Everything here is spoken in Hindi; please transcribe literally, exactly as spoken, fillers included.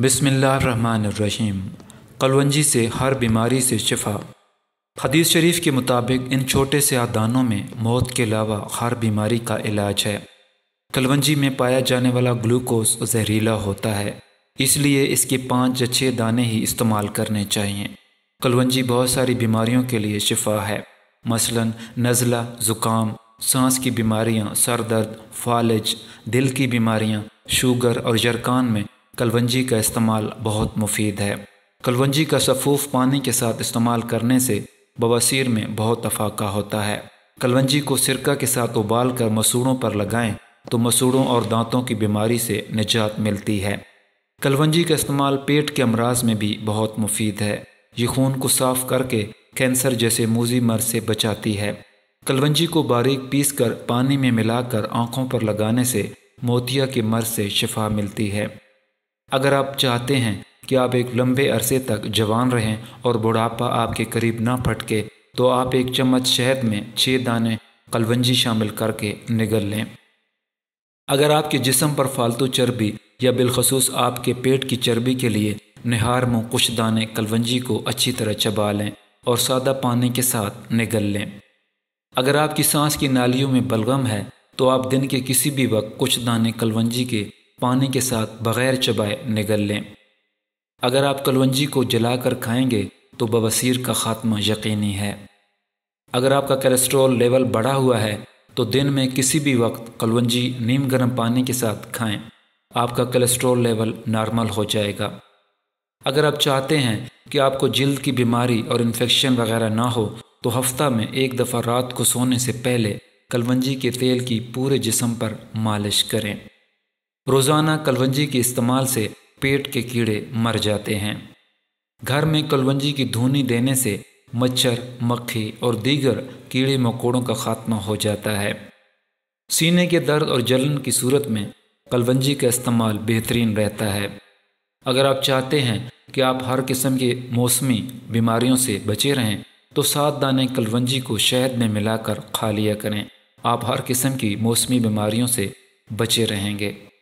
बिस्मिल्लाहिर्रहमानिर्रहीम। कलवंजी से हर बीमारी से शिफा। हदीस शरीफ के मुताबिक इन छोटे से आदानों में मौत के अलावा हर बीमारी का इलाज है। कलवंजी में पाया जाने वाला ग्लूकोस जहरीला होता है, इसलिए इसके पाँच या छः दाने ही इस्तेमाल करने चाहिए। कलवंजी बहुत सारी बीमारियों के लिए शिफा है, मसलन नज़ला, ज़ुकाम, सांस की बीमारियाँ, सर दर्द, फालिज, दिल की बीमारियाँ, शुगर और जरकान में कलवंजी का इस्तेमाल बहुत मुफीद है। कलवंजी का सफ़ूफ़ पानी के साथ इस्तेमाल करने से बवासीर में बहुत अफाका होता है। कलवंजी को सिरका के साथ उबाल कर मसूड़ों पर लगाएं तो मसूड़ों और दांतों की बीमारी से निजात मिलती है। कलवंजी का इस्तेमाल पेट के अमराज में भी बहुत मुफीद है। ये खून को साफ करके कैंसर जैसे मूजी मर्ज से बचाती है। कलवंजी को बारीक पीस कर पानी में मिलाकर आँखों पर लगाने से मोतिया के मर्ज से शिफा मिलती है। अगर आप चाहते हैं कि आप एक लंबे अरसे तक जवान रहें और बुढ़ापा आपके करीब ना फटके, तो आप एक चम्मच शहद में छः दाने कलवंजी शामिल करके निगल लें। अगर आपके जिस्म पर फालतू चर्बी या बिलखसूस आपके पेट की चर्बी के लिए निहार में कुछ दाने कलवंजी को अच्छी तरह चबा लें और सादा पानी के साथ निगल लें। अगर आपकी सांस की नालियों में बलगम है तो आप दिन के किसी भी वक्त कुछ दाने कलवंजी के पानी के साथ बग़ैर चबाए निगल लें। अगर आप कलवंजी को जलाकर खाएंगे तो बवासीर का खात्मा यकीनी है। अगर आपका कोलेस्ट्रॉल लेवल बढ़ा हुआ है तो दिन में किसी भी वक्त कलवंजी नीम गर्म पानी के साथ खाएं, आपका कोलेस्ट्रॉल लेवल नॉर्मल हो जाएगा। अगर आप चाहते हैं कि आपको जिल्द की बीमारी और इन्फेक्शन वगैरह ना हो तो हफ्ता में एक दफ़ा रात को सोने से पहले कलवंजी के तेल की पूरे जिस्म पर मालिश करें। रोज़ाना कलवंजी के इस्तेमाल से पेट के कीड़े मर जाते हैं। घर में कलवंजी की धूनी देने से मच्छर, मक्खी और दीगर कीड़े मकोड़ों का खात्मा हो जाता है। सीने के दर्द और जलन की सूरत में कलवंजी का इस्तेमाल बेहतरीन रहता है। अगर आप चाहते हैं कि आप हर किस्म के मौसमी बीमारियों से बचे रहें तो सात दाने कलवंजी को शहद में मिलाकर खा लिया करें। आप हर किस्म की मौसमी बीमारियों से बचे रहेंगे।